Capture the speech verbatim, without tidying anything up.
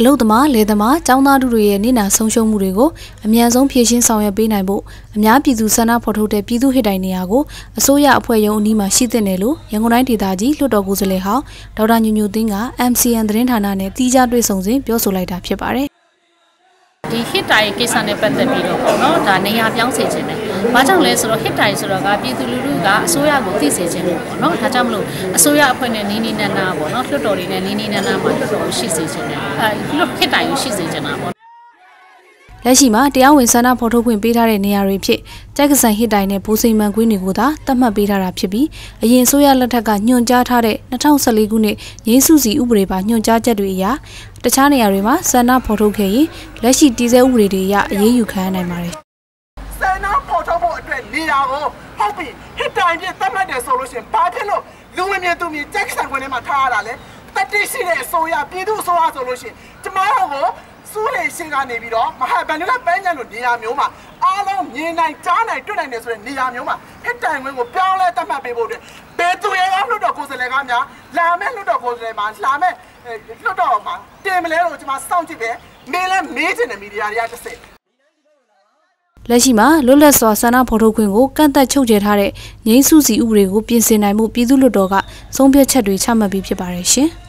Hello, the ma, lay the ma, down out to the Nina, Soncho Murigo, a Miazon Piachin Soya Benabo, a Miapidu Sana Portote Pidu Hedaniago, a Soya Apoyo Nima Shitanelu, Yangonite Daji, Lodoguzeleha, Dodan New Dinga, M C and Rentanane, Tija de Sonze, Piosolita Pepare. The Hitai Kisane Patamino, no, Dania Yang Sejan, Majang Lesser Hitai Suraga, Piduluga, Soya Gotis, no, Tatamlu, a Soya upon a Nini Nanabo, not Lodorin and Nini Nanabo, she's a Hitai, she's a Janabo. Lashima, the Awensana Porto Queen Peter and Nia Ripe, Jackson Hitai, Pusima Guiniguda, Tama Peter Rapibi, a Yen Soya Lataga, Nyon Jatare, Natang Saligune, Yen Susi Ubreba, Nyon Jajaduia. The Chani Arima, Sana Porto Kay, Lashi Dizel Ridia, Ye, you can, I marry. Sana Porto, Niao, happy, he died at the solution, Patino, Lumia to me, Jackson, when I'm a Tarale, but this is Soya, Pidu Soa solution. Tomorrow, Sule Singa Nevido, Mahabanula Benjamin, Niamuma, Alam, Nina, Tana, Tunanes, Niamuma, he died when we pound at the Mabibo, Betuia, Ludocos, Legana, Lame, Ludocos, Lame. Lashima, Lola Swasana Potoquingo, Canta Chogetare, Yen Susi Ubrego, Pinsen, I move Pidulodoga, Sombia Chadri Chama Biparishe.